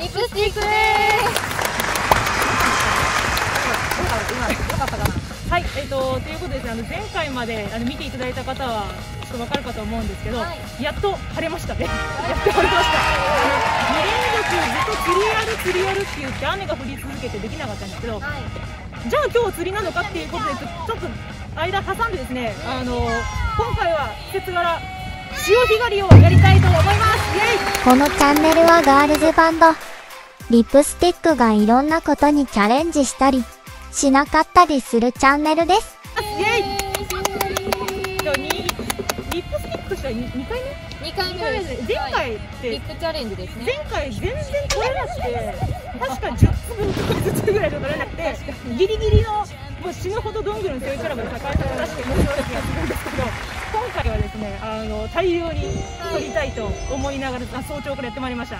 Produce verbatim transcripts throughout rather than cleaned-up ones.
リップスティックです。はい、えっと、ということで、あの前回まであの見ていただいた方はちょっと分かるかと思うんですけど、はい、やっと晴れましたね。やっと晴れました。に連続ずっと釣りやる釣りやるって言って雨が降り続けてできなかったんですけど、はい、じゃあ今日釣りなのかっていうことでちょっと間挟んでですね、あの今回は季節柄潮干狩りをやりたいと思います。イエイ。このチャンネルはガールズバンドリップスティックがいろんなことにチャレンジしたりしなかったりするチャンネルです。イエイ。今日にリップスティックとしてはにかいめにかいめですね。前回ってリップチャレンジですね。前回全然取れなくて確かじゅっぷんずつぐらいしか取れなくてギリギリのもう死ぬほどどんぐりの強いクラブで破壊され出して面白い気がするんですけど、今回はですね、あの大量に取りたいと思いながら、はい、早朝からやってまいりました。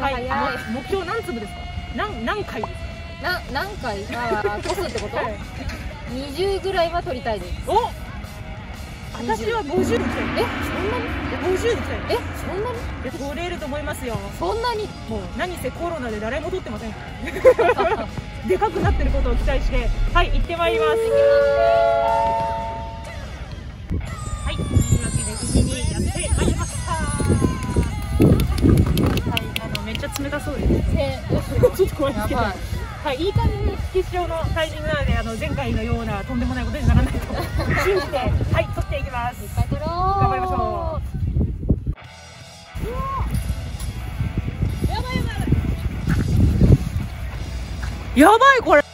はい、はい、目標何粒ですか？何何回ですか？な何回か取すってこと？はい、にじゅうぐらいは取りたいです。お、私はごじゅうで来たよ。え、そんなに？ごじゅうで来たよ。え、そんなに？取れると思いますよ。そんなに？もう何せコロナで誰も取ってません。でかくなってることを期待して、はい、行ってまいります。はい、というわけで、海にやってまいりました。はい、あの、めっちゃ冷たそうですね。ちょっと怖いですけど。はい、いい感じに引き潮のタイミングなので、あの、前回のようなとんでもないことにならないと信じて、はい、取っていきます。頑張りましょう。やばいこれ。